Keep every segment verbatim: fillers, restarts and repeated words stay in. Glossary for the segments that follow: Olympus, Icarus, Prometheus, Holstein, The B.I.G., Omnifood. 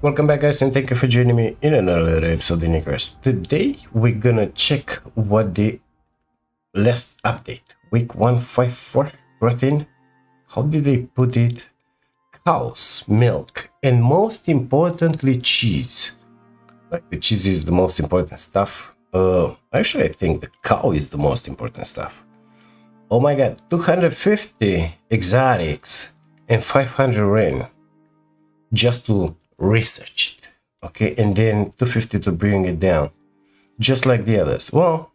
Welcome back, guys, and thank you for joining me in another episode in Icarus. Today we're gonna check what the last update, week one fifty-four, brought in. How did they put it? Cows, milk, and most importantly cheese. Like, the cheese is the most important stuff. Uh, actually, I think the cow is the most important stuff. Oh my god, two hundred fifty exotics and five hundred rain just to research it, okay, and then two fifty to bring it down, just like the others. Well,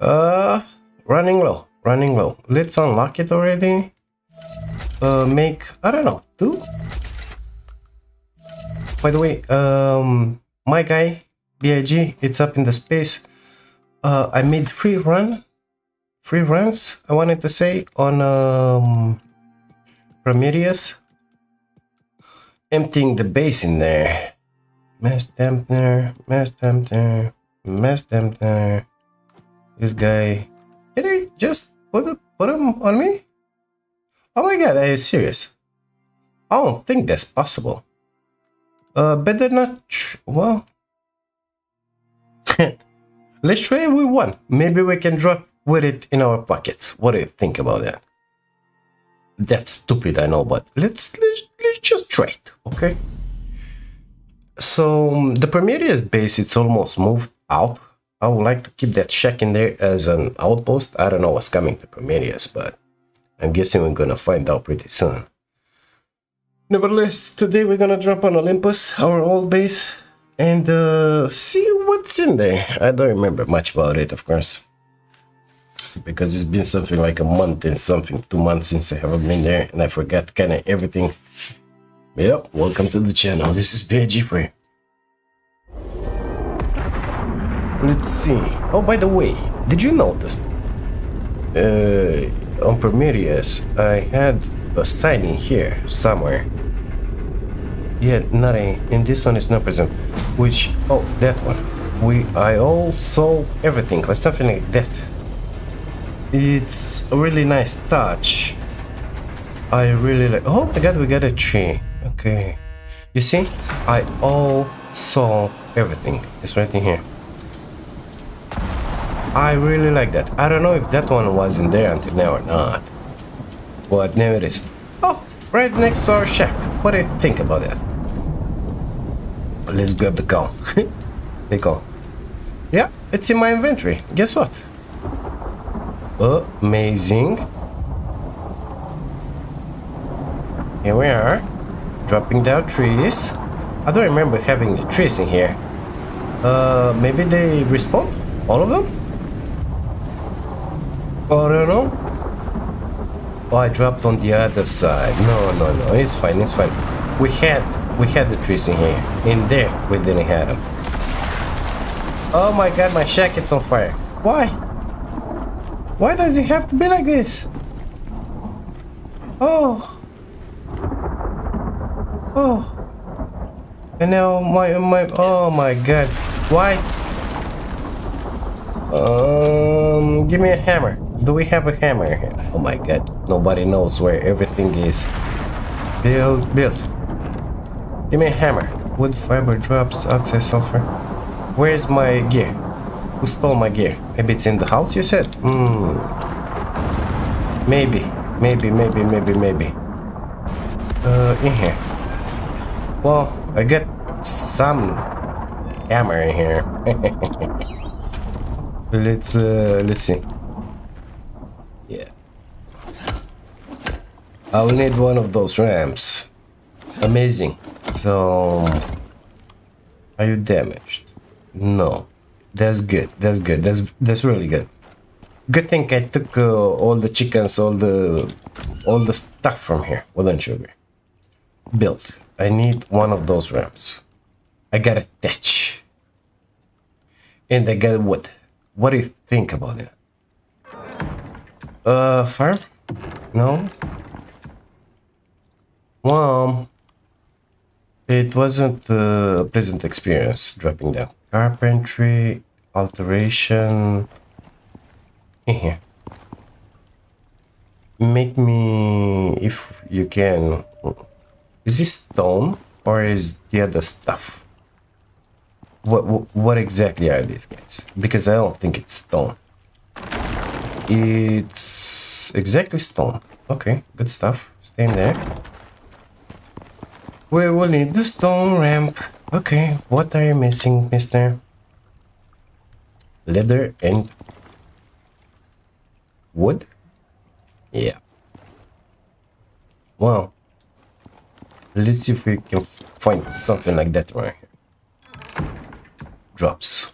uh running low, running low. Let's unlock it already. Uh make, I don't know, two. By the way, um my guy B I G, it's up in the space. uh I made free run free runs I wanted to say on um Prometheus, emptying the base in there. Mass dampener, mass dampener, mass dampener. This guy, did I just put a, put him on me? Oh my god, are you serious? I don't think that's possible. Uh, better not. Well, let's try it with one. Maybe we can drop with it in our pockets. What do you think about that? That's stupid, I know, but let's let's, let's just try it, okay? So um, the Prometheus base, it's almost moved out. I would like to keep that shack in there as an outpost. I don't know what's coming to Prometheus, but I'm guessing we're gonna find out pretty soon. Nevertheless, today we're gonna drop on Olympus, our old base, and uh, see what's in there. I don't remember much about it, of course, because it's been something like a month and something, two months since I haven't been there, and I forgot kind of everything. Yep, welcome to the channel. This is B I G for you. Let's see. Oh, by the way, did you notice? Uh, on Prometheus, I had a sign in here somewhere. Yeah, nothing. And this one is not present. Which, oh, that one. We, I all sold everything or something like that. It's a really nice touch. I really like. Oh my god, we got a tree. Okay, you see, I all saw everything. It's right in here. I really like that. I don't know if that one was in there until now or not, but now it is. Oh, right next to our shack. What do you think about that? Let's grab the cow. The cow. Yeah, it's in my inventory. Guess what? Amazing. Here we are, dropping down trees. I don't remember having the trees in here. Uh, maybe they respawned? All of them? I don't know. Oh, I dropped on the other side. No, no, no. It's fine. It's fine. We had, we had the trees in here. In there, we didn't have them. Oh my god, my shack is on fire. Why? Why does it have to be like this? Oh. Oh. And now my, my, oh my god. Why? Um, give me a hammer. Do we have a hammer here? Oh my god. Nobody knows where everything is. Build, build. Give me a hammer. Wood fiber drops, oxide sulfur. Where's my gear? Who stole my gear? Maybe it's in the house, you said? Mm. Maybe, maybe, maybe, maybe, maybe. Uh, in here. Well, I got some hammer in here. Let's, uh, let's see. Yeah. I will need one of those ramps. Amazing. So, are you damaged? No. That's good. That's good. That's that's really good. Good thing I took uh, all the chickens, all the all the stuff from here. Wouldn't you agree? Built. I need one of those ramps. I got a thatch, and I got wood. What do you think about that? Uh, farm? No. Mom. It wasn't a pleasant experience dropping down. Carpentry, alteration, in here. Make me, if you can, is this stone? or is the other stuff? What, what, what exactly are these guys? Because I don't think it's stone. It's exactly stone. Okay, good stuff. Stay in there. We will need the stone ramp. Okay, what are you missing, mister? Leather and wood? Yeah. Wow. Let's see if we can find something like that right here. Drops.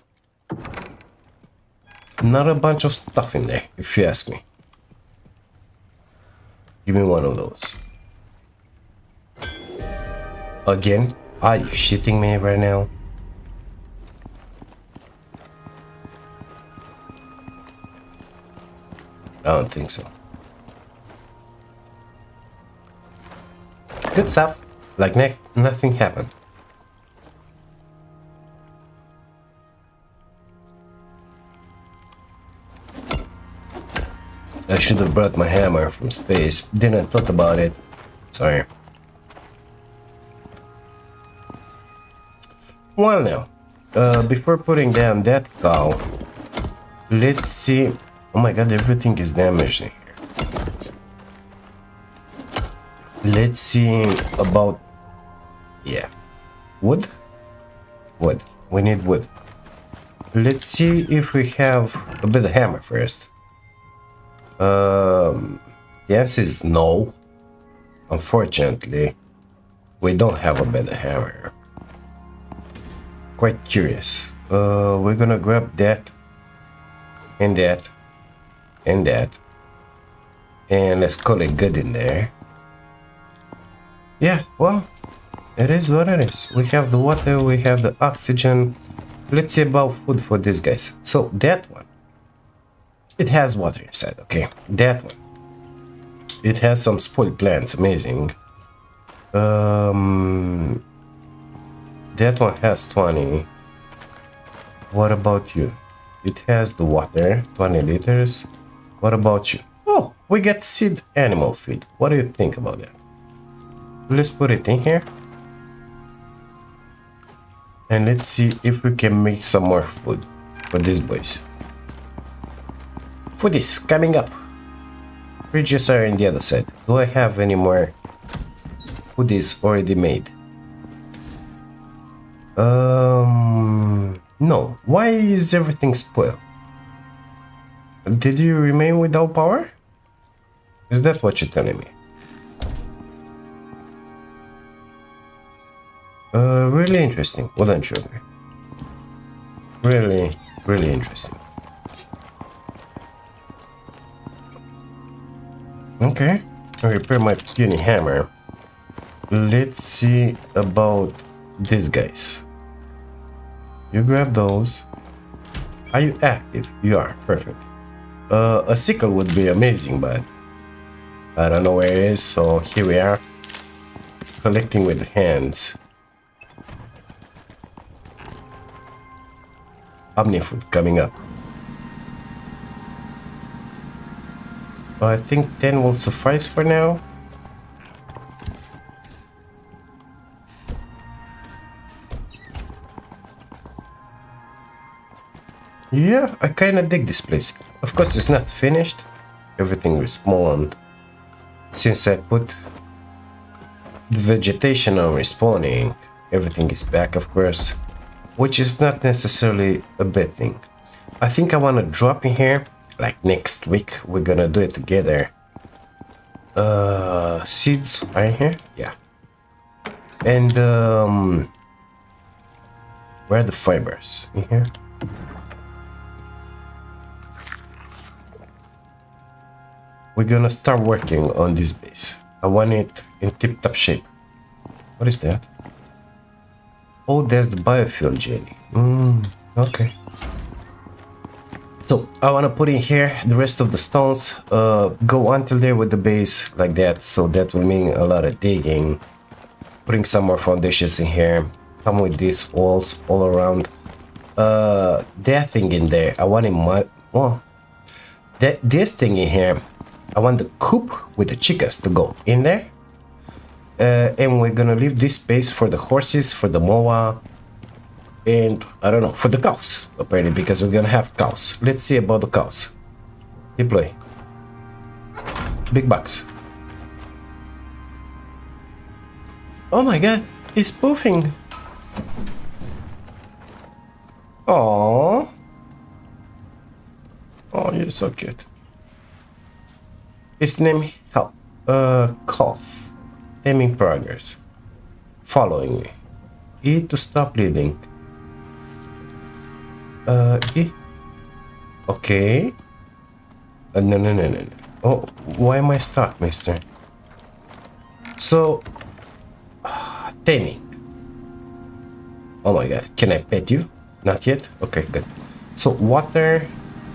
Not a bunch of stuff in there, if you ask me. Give me one of those. Again? Are you shitting me right now? I don't think so. Good stuff. Like nothing happened. I should have brought my hammer from space. Didn't thought about it. Sorry. Well now, uh, before putting down that cow, let's see. Oh my god, everything is damaged in here. Let's see about... yeah. Wood? Wood. We need wood. Let's see if we have a bit of hammer first. Um, the answer is no. Unfortunately, we don't have a bit of hammer. Quite curious. Uh, we're gonna grab that and that and that and let's call it good in there. Yeah, well, it is what it is. We have the water, we have the oxygen. Let's see about food for these guys. So that one, it has water inside. Okay, that one, it has some spoiled plants. Amazing. Um. That one has twenty. What about you? It has the water, twenty liters. What about you? Oh, we get seed animal feed. What do you think about that? Let's put it in here. And let's see if we can make some more food for these boys. Food is coming up. Fridges are on the other side. Do I have any more food is already made? Um, no. Why is everything spoiled? Did you remain without power? Is that what you're telling me? Uh, really interesting. Well done, sugar. Really, really interesting. Okay. I repair my puny hammer. Let's see about these guys. You grab those. Are you active? You are. Perfect. Uh, a sickle would be amazing, but I don't know where it is, so here we are. Collecting with hands. Omnifood coming up. I think ten will suffice for now. Yeah, I kind of dig this place. Of course, it's not finished. Everything respawned. Since I put the vegetation on respawning, everything is back, of course. Which is not necessarily a bad thing. I think I want to drop in here. Like next week, we're gonna do it together. Uh, seeds are in here? Yeah. And, um... where are the fibers? In here? We're gonna start working on this base. I want it in tip-top shape. What is that? Oh, there's the biofuel jelly. Mm, okay. So, I wanna put in here the rest of the stones. Uh, go until there with the base like that. So that will mean a lot of digging. Putting some more foundations in here. Come with these walls all around. Uh, that thing in there, I want it my... well, that, this thing in here... I want the coop with the chickens to go in there. Uh, and we're gonna leave this space for the horses, for the moa, and I don't know, for the cows, apparently, because we're gonna have cows. Let's see about the cows. Deploy. Big bucks. Oh my god, it's poofing. Oh. Oh, you're so cute. It's named Help. Uh, cough. Aiming progress. Following me. E to stop bleeding. Uh, E. Okay. Uh, no, no, no, no, no. Oh, why am I stuck, mister? So, uh, taming. Oh my god, can I pet you? Not yet? Okay, good. So, water,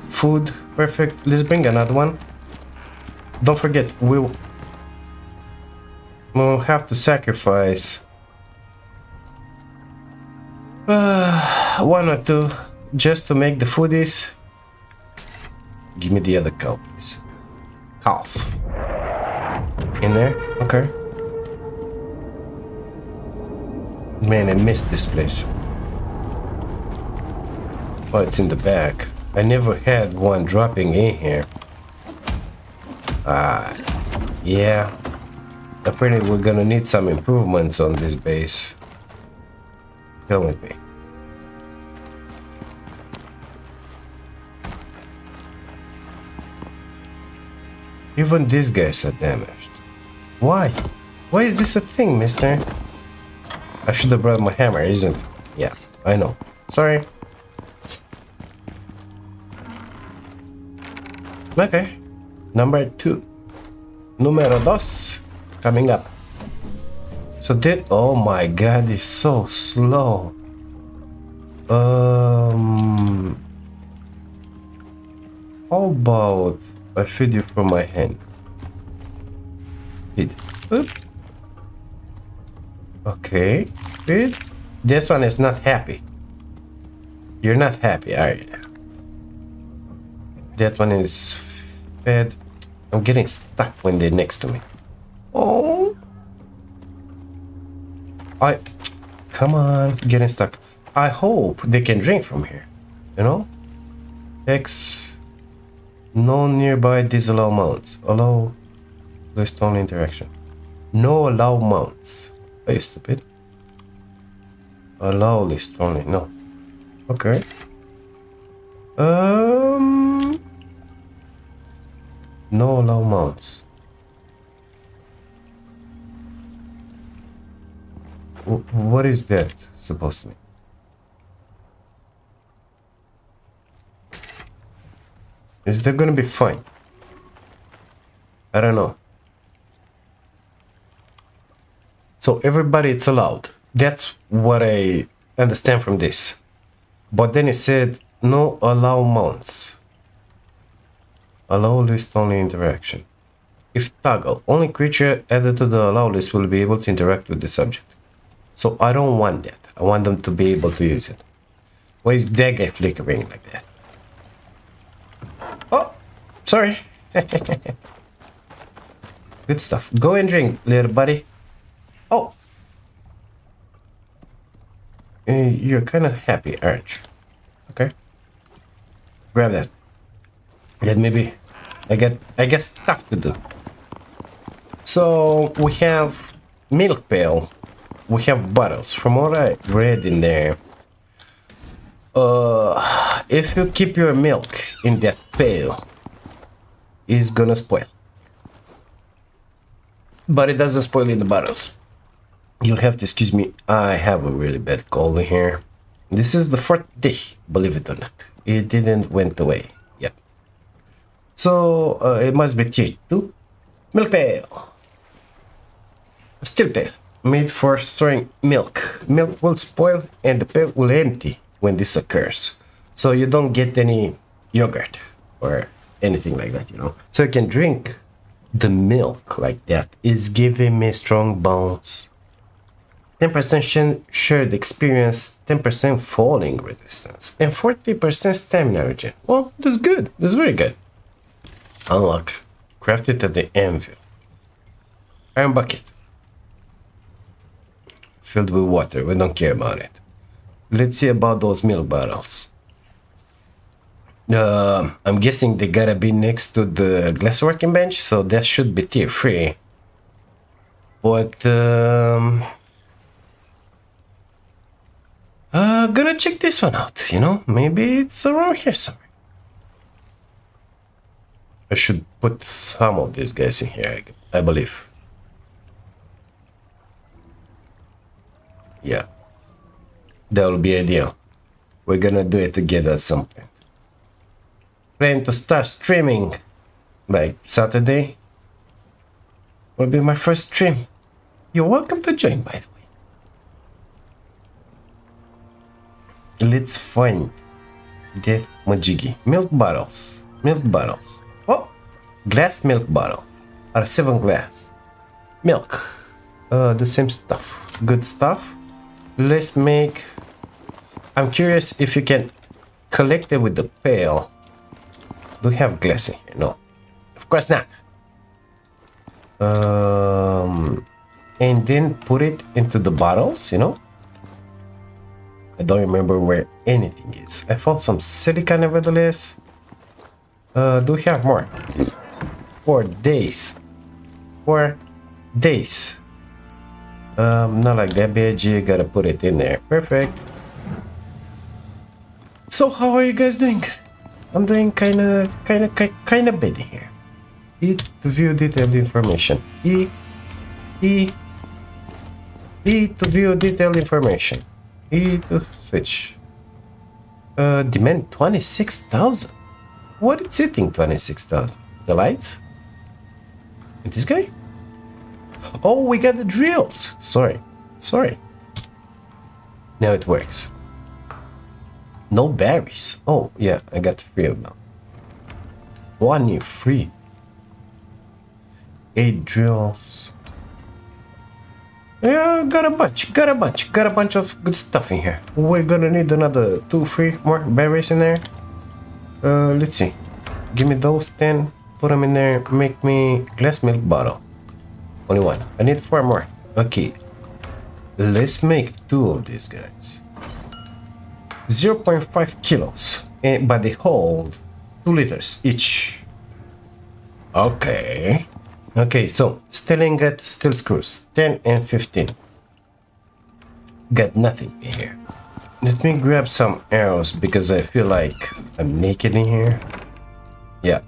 food, perfect. Let's bring another one. Don't forget, we'll, we'll have to sacrifice uh, one or two just to make the foodies. Give me the other cow, please. Calf. In there? Okay. Man, I missed this place. Oh, it's in the back. I never had one dropping in here. Ah, yeah. Apparently we're gonna need some improvements on this base. Come with me. Even these guys are damaged. Why? Why is this a thing, mister? I should have brought my hammer, isn't it? Yeah, I know. Sorry. Okay. Number two. Numero dos. Coming up. So that... Oh my god, it's so slow. Um... How about... I feed you from my hand. Feed. Oop. Okay. Feed. This one is not happy. You're not happy, are you? That one is fed. I'm getting stuck when they're next to me. Oh. I. Come on. Getting stuck. I hope they can drink from here. You know? X. No nearby disallow mounts. Allow list only interaction. No allow mounts. Are you stupid? Allow list only. No. Okay. Um. No allow mounts. W- what is that supposed to mean? Is that gonna be fine? I don't know. So everybody it's allowed. That's what I understand from this. But then it said no allow mounts. Allow list only interaction. If toggle, only creature added to the allow list will be able to interact with the subject. So I don't want that. I want them to be able to use it. Why is that guy flickering like that? Oh, sorry. Good stuff. Go and drink, little buddy. Oh. Uh, you're kind of happy, aren't you? Okay. Grab that. Let me be. I get, I get stuff to do. So, we have milk pail. We have bottles. From what I read in there, Uh, if you keep your milk in that pail, it's gonna spoil. But it doesn't spoil in the bottles. You'll have to excuse me. I have a really bad cold in here. This is the fourth day, believe it or not. It didn't went away. Yeah. So uh, it must be changed to milk pail. Steel pail made for storing milk. Milk will spoil and the pail will empty when this occurs, so you don't get any yogurt or anything like that, you know. So you can drink the milk like that. It's giving me strong bones. ten percent shared experience, ten percent falling resistance, and forty percent stamina regen. Well, that's good. That's very good. Unlock. Crafted at the anvil. Iron bucket. filled with water. We don't care about it. Let's see about those milk barrels. Uh, I'm guessing they gotta be next to the glass working bench, so that should be tier three. But um, uh, gonna check this one out. You know, maybe it's around here somewhere. I should put some of these guys in here, I, I believe. Yeah, that will be ideal. We're gonna do it together at some point. Plan to start streaming like Saturday. Will be my first stream. You're welcome to join, by the way. Let's find Death Majiggy. Milk bottles. Milk bottles. Oh, glass milk bottle. Or seven glass. Milk. Uh, the same stuff. Good stuff. Let's make. I'm curious if you can collect it with the pail. Do we have glass in here? No. Of course not. Um, and then put it into the bottles, you know? I don't remember where anything is. I found some silica nevertheless. Uh, do we have more? Four days. Four days. Um, not like that, B I G. Gotta put it in there. Perfect. So how are you guys doing? I'm doing kinda, kinda, kinda bad here. Eat to view detailed information. E, E, E to view detailed information. E to switch. Uh, demand twenty-six thousand. What is eating twenty-six thousand? The lights? And this guy? Oh, we got the drills. Sorry, sorry. Now it works. No berries. Oh, yeah, I got three of them. One new free. Eight drills. Yeah, got a bunch, got a bunch, got a bunch of good stuff in here. We're gonna need another two, three more berries in there. Uh, let's see. Give me those ten, put them in there, make me glass milk bottle. Only one. I need four more. Okay. Let's make two of these guys. zero point five kilos, and, but they hold two liters each. Okay. Okay, so steel ingot, steel screws, ten and fifteen. Got nothing in here. Let me grab some arrows because I feel like I'm naked in here. Yeah,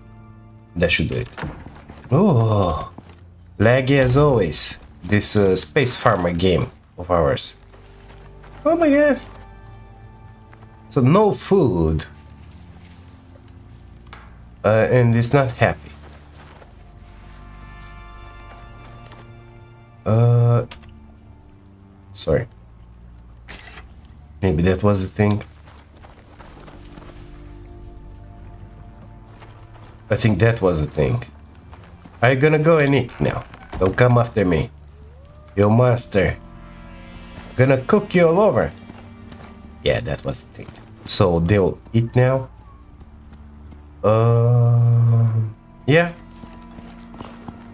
that should do it. Oh, laggy as always. This uh, space farmer game of ours. Oh my god. So no food, uh, and it's not happy. Uh, sorry. Maybe that was the thing. I think that was the thing. Are you gonna go and eat now? Don't come after me, you monster. Gonna cook you all over. Yeah, that was the thing. So they'll eat now. Uh, yeah.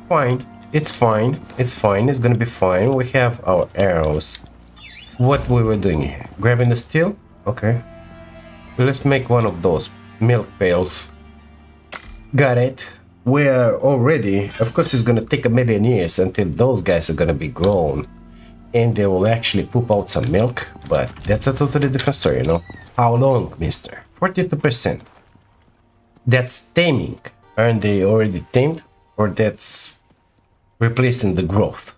Fine. It's fine. It's fine. It's gonna be fine. We have our arrows. What we were doing here? Grabbing the steel? Okay. Let's make one of those milk pails. Got it. We're already... Of course, it's gonna take a million years until those guys are gonna be grown. And they will actually poop out some milk. But that's a totally different story, you know? How long, mister? forty-two percent. That's taming. Aren't they already tamed? Or that's replacing the growth?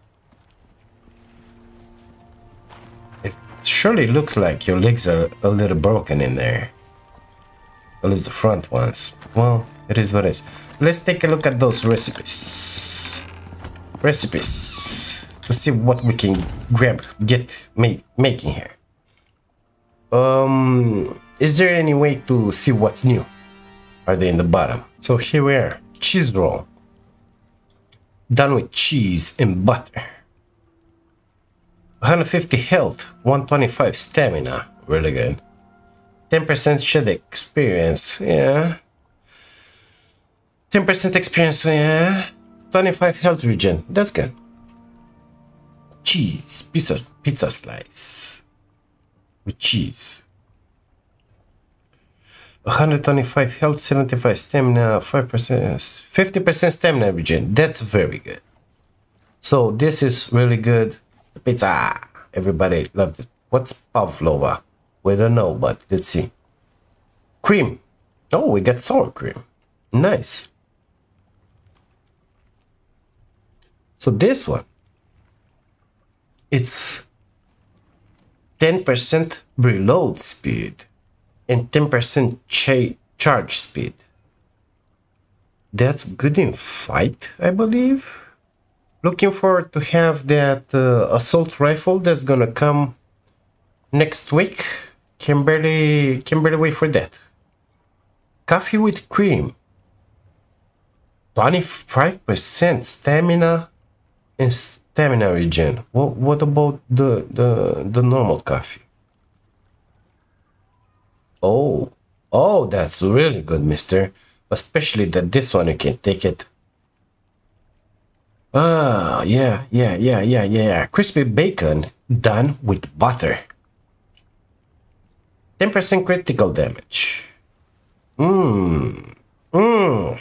It surely looks like your legs are a little broken in there. At least the front ones. Well, it is what it is. Let's take a look at those recipes. Recipes. To see what we can grab, get, make, making here. Um, is there any way to see what's new? Are they in the bottom? So here we are. Cheese roll. Done with cheese and butter. one hundred fifty health, one twenty-five stamina. Really good. ten percent shed experience. Yeah. ten percent experience. Yeah. twenty-five health regen. That's good. cheese. Pizza, pizza slice. With cheese. one hundred twenty-five health, seventy-five stamina, five percent, fifty percent stamina regen. That's very good. So this is really good. The pizza. Everybody loved it. What's pavlova? We don't know, but let's see. Cream. Oh, we got sour cream. Nice. So this one, it's ten percent reload speed and ten percent cha charge speed. That's good in fight, I believe. Looking forward to have that uh, assault rifle that's gonna come next week. Can barely, can barely wait for that. Coffee with cream. twenty-five percent stamina and stamina regen. What, what about the, the, the normal coffee? Oh, oh, that's really good, mister. Especially that this one, you can take it. Ah, yeah, yeah, yeah, yeah, yeah. Crispy bacon done with butter. ten percent critical damage. Mmm. Mmm.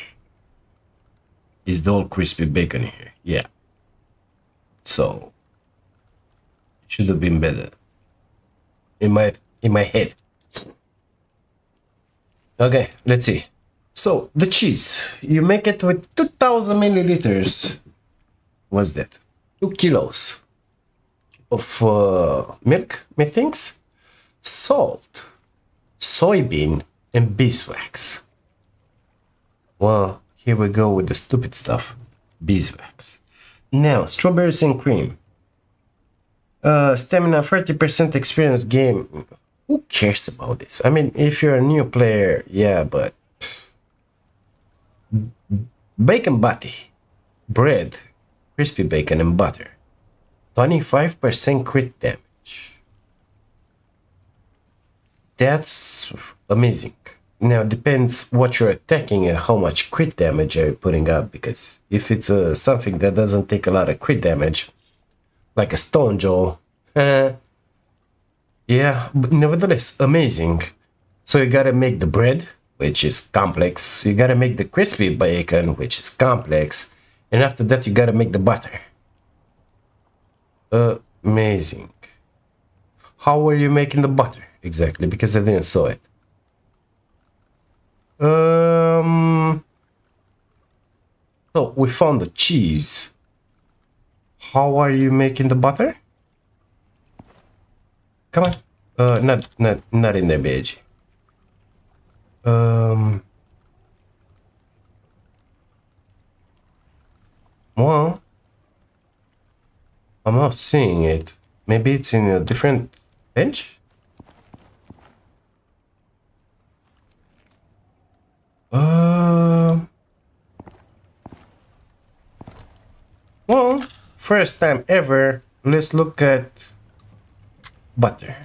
Is the old crispy bacon here? Yeah. So it should have been better. In my in my head. Okay, let's see. So the cheese. You make it with two thousand milliliters. What's that? Two kilos of uh, milk, methinks, salt, soybean, and beeswax. Well, here we go with the stupid stuff. Beeswax. Now, strawberries and cream. Uh, stamina, thirty percent experience game. Who cares about this? I mean, if you're a new player, yeah, but... Bacon body. Bread. Crispy bacon and butter. twenty-five percent crit damage. That's amazing. Now depends what you're attacking and how much crit damage are you putting up, because if it's uh, something that doesn't take a lot of crit damage, like a stone jaw, uh, yeah, but nevertheless amazing. So you gotta make the bread, which is complex, you gotta make the crispy bacon, which is complex, and after that you gotta make the butter. Amazing. How were you making the butter exactly? Because I didn't saw it. Um so we found the cheese. How are you making the butter? Come on. Uh not not not in the B I G. Um Well, I'm not seeing it. Maybe it's in a different bench? Uh, well, first time ever, let's look at butter.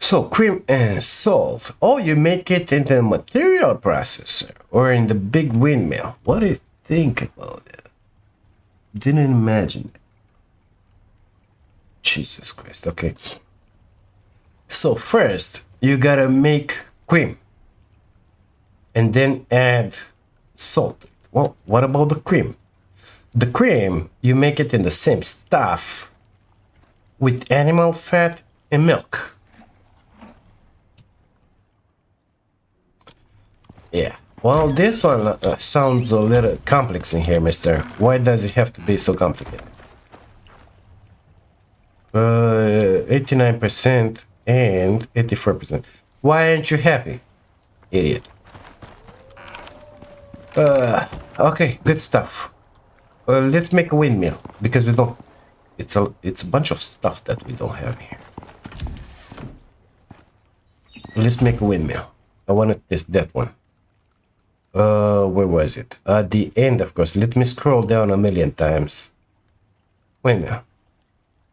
So cream and salt. Oh, you make it in the material processor or in the big windmill. What do you think about that? Didn't imagine it. Jesus Christ. Okay. So first you gotta make cream and then add salt. Well, what about the cream? The cream, you make it in the same stuff with animal fat and milk. Yeah, well, this one uh, sounds a little complex in here, mister. Why does it have to be so complicated? Uh, eighty-nine percent and eighty-four percent. Why aren't you happy? Idiot. Uh, okay, good stuff. Uh, let's make a windmill, because we don't... It's a, it's a bunch of stuff that we don't have here. Let's make a windmill. I want to test that one. Uh, where was it? At the end, of course. Let me scroll down a million times. Wait now.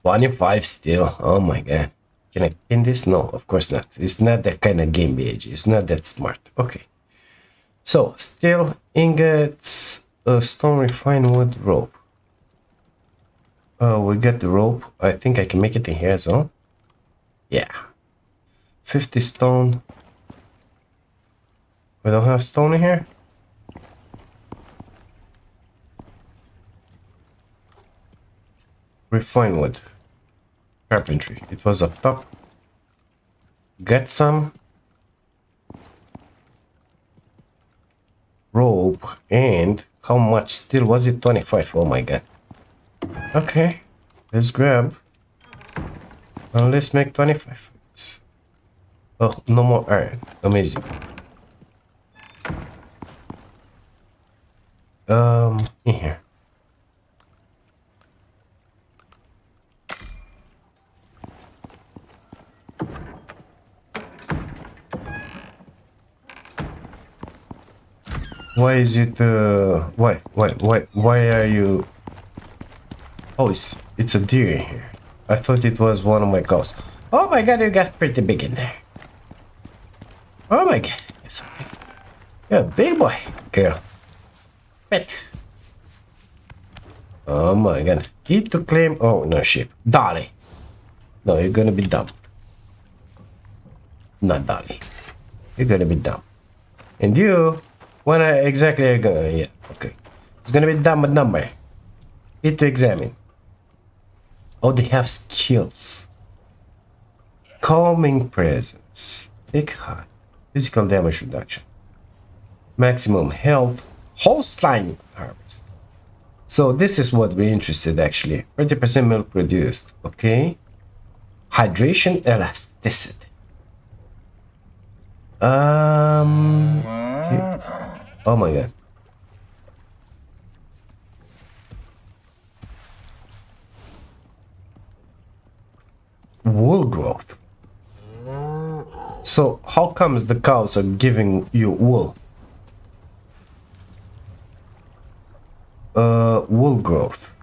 twenty-five still. Oh my god. Can I pin this? No, of course not. It's not that kind of game, B I G. It's not that smart. Okay. So, still ingots. A stone refined wood rope. Uh, we get the rope. I think I can make it in here as well. Yeah. fifty stone. We don't have stone in here? Refined wood. Carpentry. It was up top. Get some. Rope. And how much steel was it? twenty-five. Oh my god. Okay, let's grab and let's make twenty-five. Oh, no more iron. Amazing. Um, in here. Why is it? Uh, why? Why? Why? Why are you? Oh, it's, it's a deer in here. I thought it was one of my cows. Oh my god, you got pretty big in there. Oh my god, you're so big. You're a big boy, girl. Pet. Oh my god. Eat to claim. Oh, no, sheep. Dolly. No, you're gonna be dumb. Not Dolly. You're gonna be dumb. And you, when I exactly are gonna, yeah, okay. It's gonna be dumb with number. Eat to examine. Oh, they have skills. Calming presence. Thick hide. Physical damage reduction. Maximum health. Holstein harvest. So this is what we're interested actually. thirty percent milk produced. Okay. Hydration elasticity. Um. Okay. Oh my god. Wool growth. So how comes the cows are giving you wool? Uh, wool growth.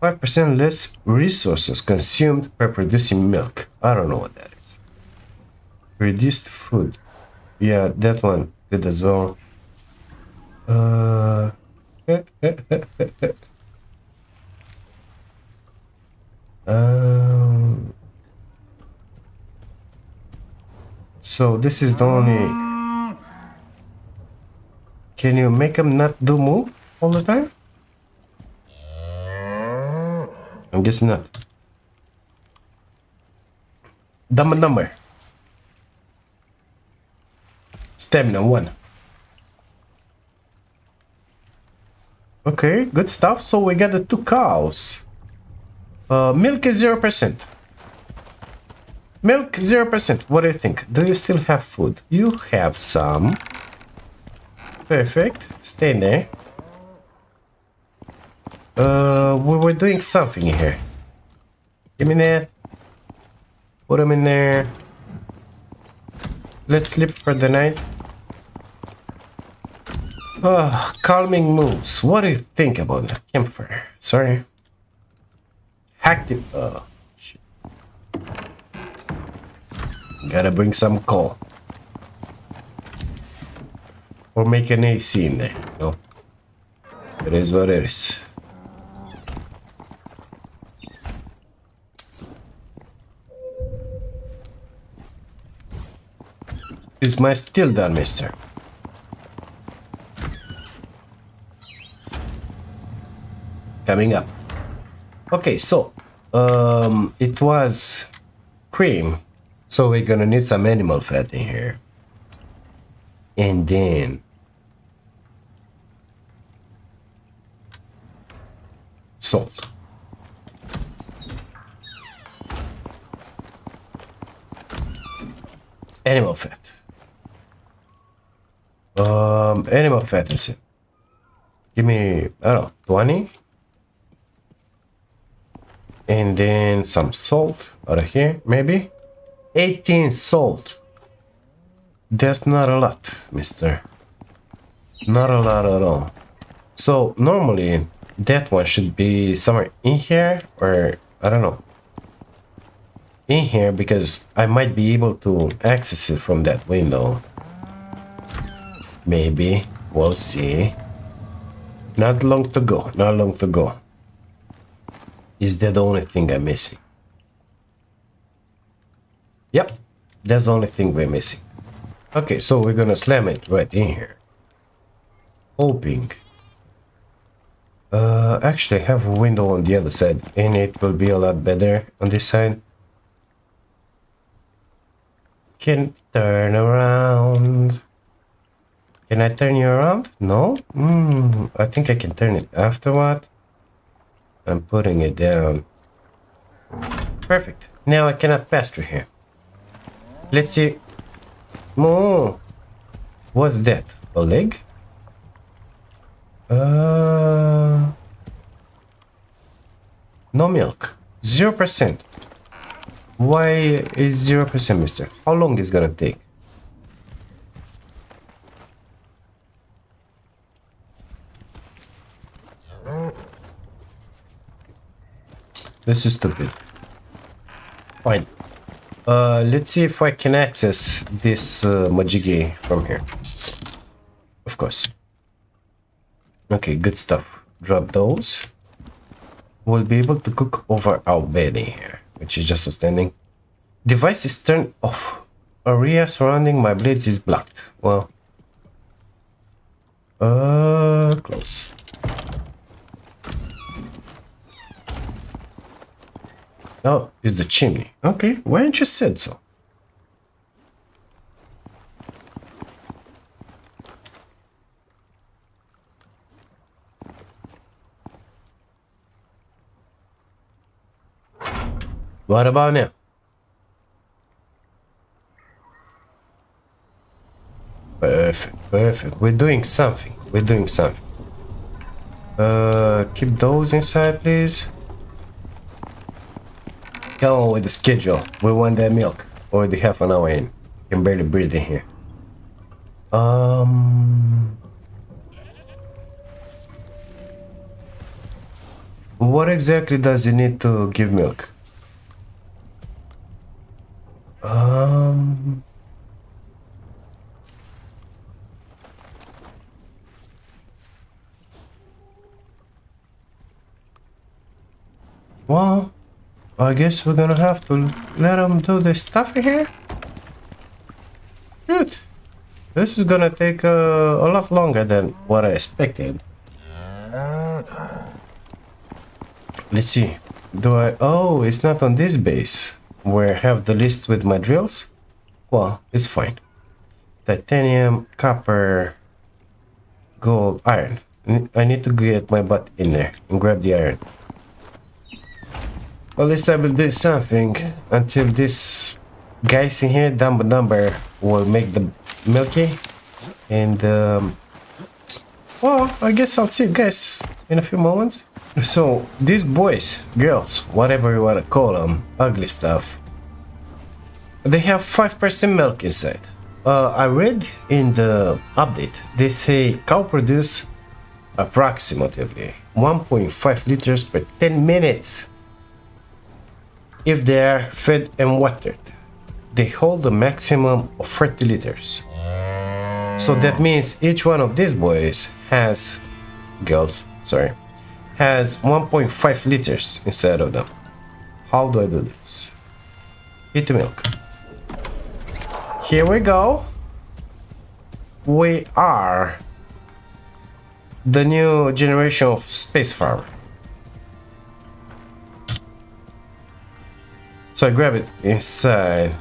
five percent less resources consumed by producing milk. I don't know what that is. Reduced food. Yeah, that one. Good as well. Uh... Um, so this is the only. Can you make them not do move all the time? I'm guessing not. Dumb number. Stamina one. Okay, good stuff. So we got the two cows. Uh, milk is zero percent. Milk zero percent. What do you think? Do you still have food? You have some. Perfect. Stay in there. Uh, we were doing something here. Give me that. Put them in there. Let's sleep for the night. Oh, calming moves. What do you think about the campfire? Sorry. Active. Oh, shit. Gotta bring some coal. Or make an A C in there. No. It is what it is. Is my steel done, mister? Coming up. Okay, so um it was cream, so we're gonna need some animal fat in here, and then salt. Animal fat. Um animal fat is it. Give me, I don't know, twenty. And then some salt out of here, maybe. eighteen salt. That's not a lot, mister. Not a lot at all. So normally that one should be somewhere in here, or I don't know. In here, because I might be able to access it from that window. Maybe. We'll see. Not long to go, not long to go. Is that the only thing I'm missing? Yep, that's the only thing we're missing. Okay, so we're gonna slam it right in here. Hoping. Uh, actually, I have a window on the other side, and it will be a lot better on this side. Can turn around. Can I turn you around? No? Mm, I think I can turn it afterward. I'm putting it down. Perfect. Now I cannot pass through here. Let's see. Oh, what's that? A leg? Uh, no milk. Zero percent. Why is zero percent, mister? How long is it gonna take? This is stupid. Fine. Uh, let's see if I can access this uh, majiggy from here. Of course. Okay, good stuff. Drop those. We'll be able to cook over our bed in here, which is just outstanding. Device is turned off. Area surrounding my blades is blocked. Well. Uh, close. Oh, it's the chimney. Okay, why didn't you said so? What about now? Perfect, perfect. We're doing something. We're doing something. Uh, keep those inside, please. Come on with the schedule. We want that milk. Already half an hour in. Can barely breathe in here. Um, what exactly does it need to give milk? Um, well, I guess we're gonna have to let them do this stuff here. Good. This is gonna take uh, a lot longer than what I expected. Let's see. Do I... Oh, it's not on this base where I have the list with my drills. Well, it's fine. Titanium, copper, gold, iron. I need to get my butt in there and grab the iron. At least I will do something until this guys in here, Dumb Number, will make the milky. And, um, well, I guess I'll see you guys in a few moments. So, these boys, girls, whatever you want to call them, ugly stuff, they have five percent milk inside. Uh, I read in the update, they say cow produce approximately one point five liters per ten minutes. If they are fed and watered, they hold a maximum of thirty liters. So that means each one of these boys has, girls, sorry, has one point five liters inside of them. How do I do this? Eat the milk. Here we go. We are the new generation of space farmer. So I grab it inside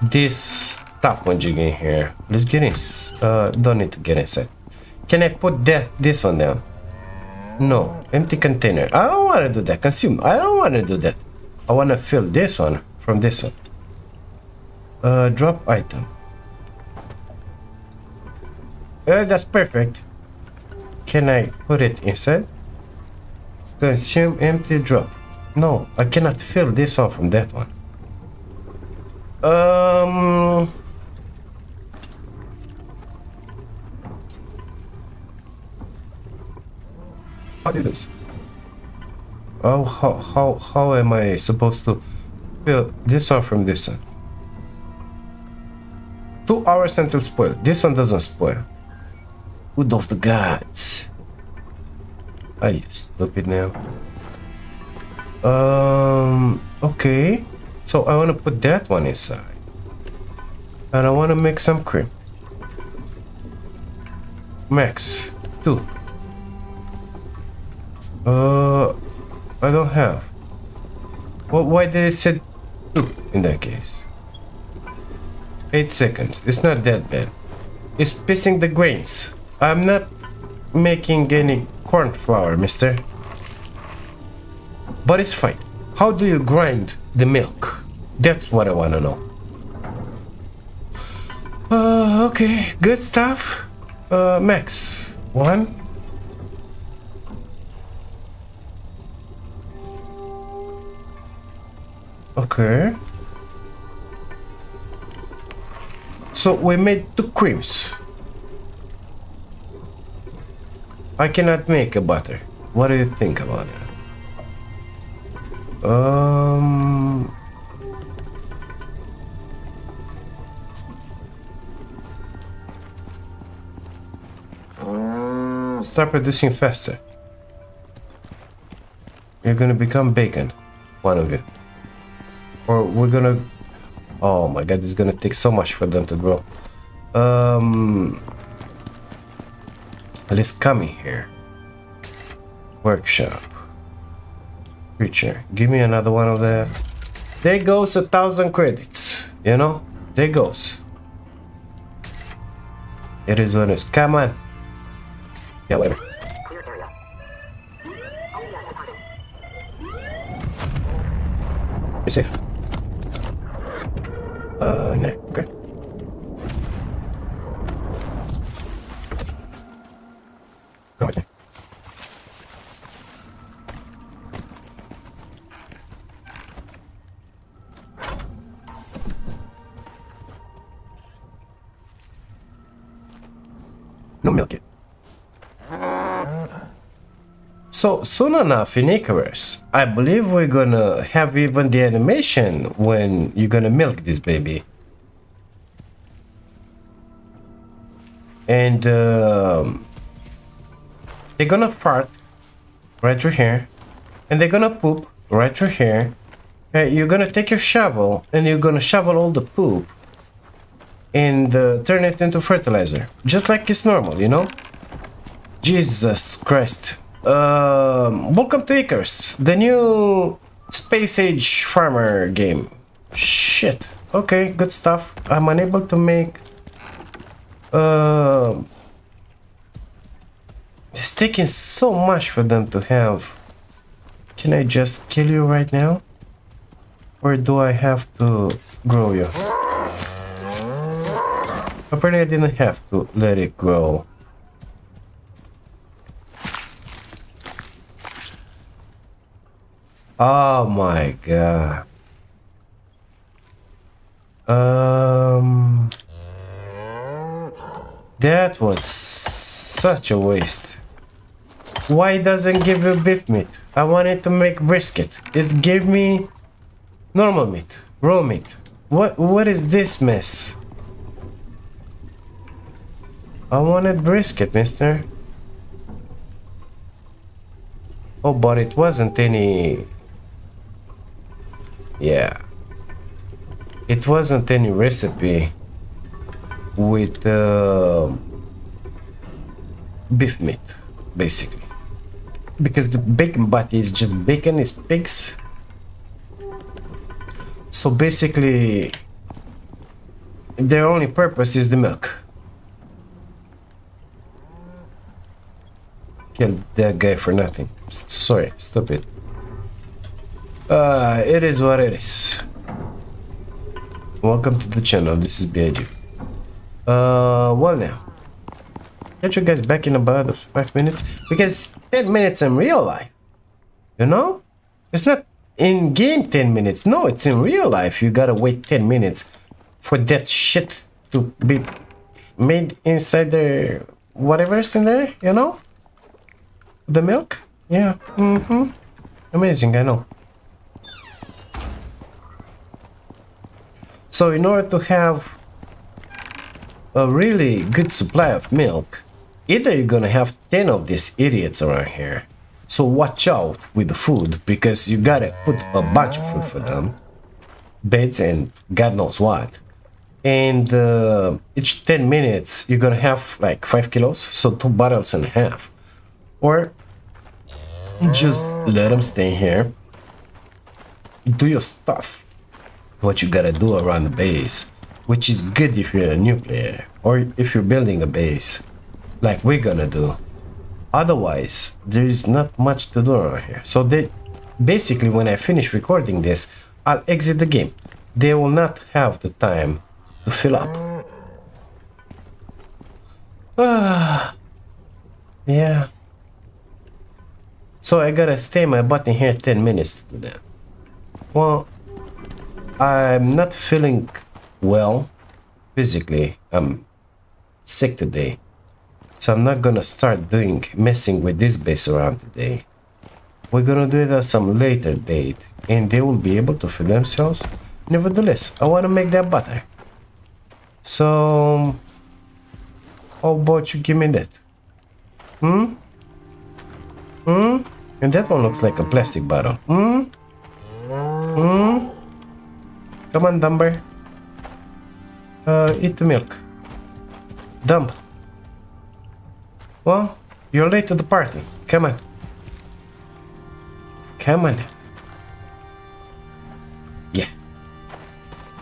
this stuff when you get here. Let's get in. Uh, don't need to get inside. Can I put that this one down? No. Empty container. I don't want to do that. Consume. I don't want to do that. I want to fill this one from this one. Uh, drop item. Uh, that's perfect. Can I put it inside? Consume. Empty. Drop. No, I cannot fill this one from that one. Um, how do you do this? Oh, how, how, how am I supposed to fill this one from this one? Two hours until spoil. This one doesn't spoil. Wood of the gods. Are you stupid now? Um, okay. So I want to put that one inside. And I want to make some cream. Max, two. Uh, I don't have. Well, why did it say two in that case? Eight seconds. It's not that bad. It's pissing the grains. I'm not making any corn flour, mister. But it's fine. How do you grind the milk? That's what I want to know. Uh, okay, good stuff. Uh, Max, one. Okay. So we made two creams. I cannot make a butter. What do you think about that? Um, start producing faster. You're gonna become bacon, one of you. Or we're gonna... Oh my god, it's gonna take so much for them to grow. Um, let's come in here. Workshop. Creature. Give me another one of that. There goes a thousand credits. You know? There goes. It is what it is. Come on. Yeah, whatever. You're safe. Uh, no, okay. Come on. No milk yet. So soon enough in Icarus, I believe we're gonna have even the animation when you're gonna milk this baby. And uh, they're gonna fart right through here. And they're gonna poop right through here. And you're gonna take your shovel and you're gonna shovel all the poop. And uh, turn it into fertilizer. Just like it's normal, you know? Jesus Christ. Um, welcome to Icarus, the new space age farmer game. Shit. Okay, good stuff. I'm unable to make... Uh, it's taking so much for them to have. Can I just kill you right now? Or do I have to grow you? Apparently I didn't have to let it grow. Oh my god. Um, that was such a waste. Why doesn't give you beef meat? I wanted to make brisket. It gave me normal meat, raw meat. What what is this mess? I wanted brisket, mister. Oh, but it wasn't any... Yeah. It wasn't any recipe with uh, beef meat, basically. Because the bacon body is just bacon, it's pigs. So basically, their only purpose is the milk. Killed that guy for nothing. Sorry, stupid. Uh, it is what it is. Welcome to the channel. This is B I G Uh, well now. Get you guys back in about five minutes. Because ten minutes in real life. You know? It's not in game ten minutes. No, it's in real life. You gotta wait ten minutes for that shit to be made inside the whatever's in there, you know? The milk? Yeah. Mm-hmm. Amazing, I know. So in order to have a really good supply of milk, either you're gonna have ten of these idiots around here, So watch out with the food, because you gotta put a bunch of food for them, beds and God knows what. And uh, each ten minutes you're gonna have like five kilos, so two barrels and a half. Or just let them stay here, do your stuff, what you gotta do around the base, which is good if you're a new player or if you're building a base like we're gonna do. Otherwise there's not much to do around here. So they basically, when I finish recording this, I'll exit the game. They will not have the time to fill up. Ah, yeah. So I gotta stay my butt in here ten minutes to do that. Well, I'm not feeling well physically. I'm sick today. So I'm not gonna start doing messing with this base around today. We're gonna do it at some later date, and they will be able to feed themselves. Nevertheless, I wanna make that butter. So how about you give me that? Hmm? Hmm? And that one looks like a plastic bottle. Hmm? Hmm? Come on, dumber. Uh, eat the milk. Dump. Well, you're late to the party. Come on. Come on. Yeah.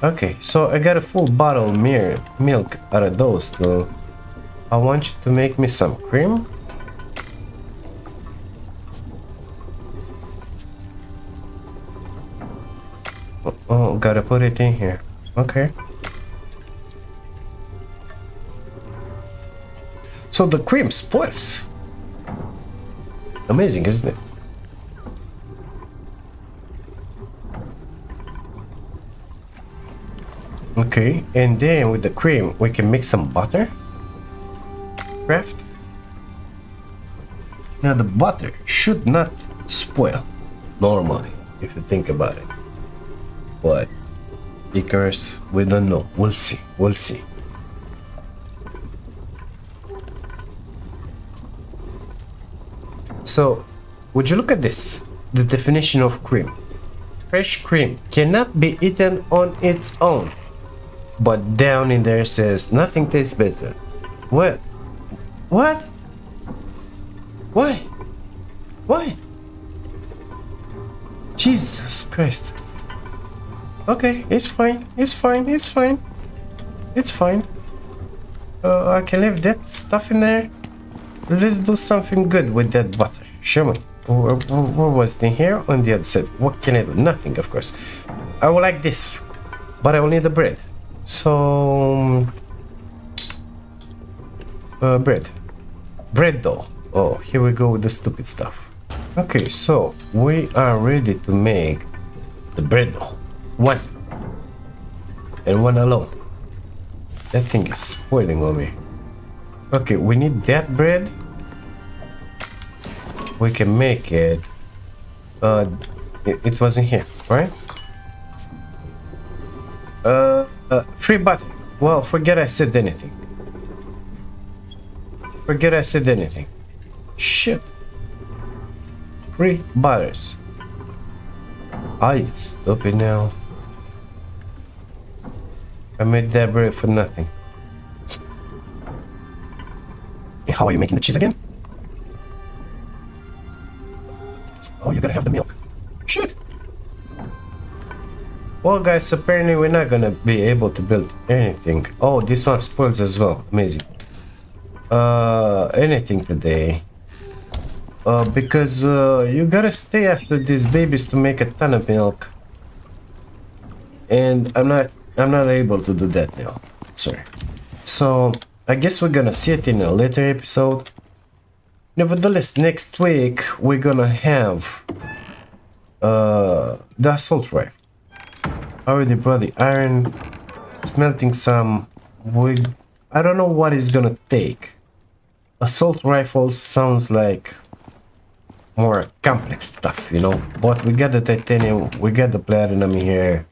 Okay, so I got a full bottle mirror milk out of those two. I want you to make me some cream. Oh, gotta put it in here. Okay. So the cream spoils. Amazing, isn't it? Okay, and then with the cream we can make some butter. Craft. Now the butter should not spoil normally, if you think about it. But Icarus, we don't know. We'll see. We'll see. So, would you look at this? The definition of cream. Fresh cream cannot be eaten on its own. But down in there says nothing tastes better. What? What? Why? Why? Jesus Christ. Okay, it's fine, it's fine, it's fine, it's fine. Uh, I can leave that stuff in there. Let's do something good with that butter. Show me. Where, where was it? Here on the other side. What can I do? Nothing, of course. I will like this, but I will need the bread. So, uh, bread, bread dough. Oh, here we go with the stupid stuff. Okay, so we are ready to make the bread dough. One and one alone. That thing is spoiling on me. Okay, we need that bread. We can make it. Uh, it, it wasn't here, right? Uh, uh, free butter. Well, forget I said anything. Forget I said anything. Shit. Free butters. Are you stupid now? I made that bread for nothing. How are you making the cheese again? Oh, you gotta have the milk. Shit! Well, guys, apparently we're not gonna be able to build anything. Oh, this one spoils as well. Amazing. Uh, anything today. Uh, because uh, you gotta stay after these babies to make a ton of milk. And I'm not... I'm not able to do that now. Sorry. So, I guess we're gonna see it in a later episode. Nevertheless, next week we're gonna have uh, the assault rifle. Already brought the iron. Smelting some. We, I don't know what it's gonna take. Assault rifle sounds like more complex stuff, you know. But we got the titanium. We got the platinum here.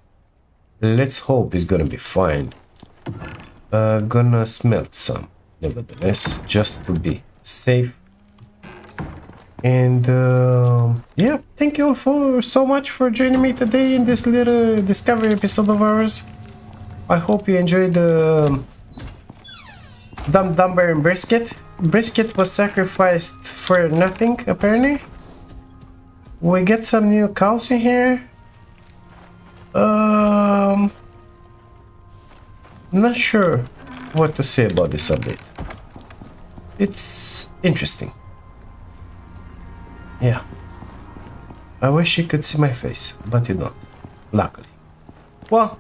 Let's hope it's gonna be fine. Uh, gonna smelt some, nevertheless, just to be safe. And uh, yeah, thank you all for so much for joining me today in this little discovery episode of ours. I hope you enjoyed the Dumb Dumber and Brisket. Brisket was sacrificed for nothing, apparently. We get some new cows in here. Um, not sure what to say about this update. It's interesting. Yeah. I wish you could see my face, but you don't, luckily. Well,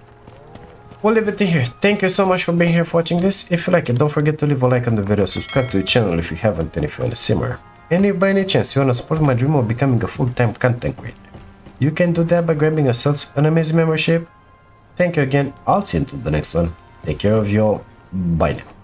we'll leave it here. Thank you so much for being here, for watching this. If you like it, don't forget to leave a like on the video, subscribe to the channel if you haven't, and if you want to see more. And if by any chance you want to support my dream of becoming a full-time content creator, you can do that by grabbing yourself an amazing membership. Thank you again. I'll see you until the next one. Take care of you all. Bye now.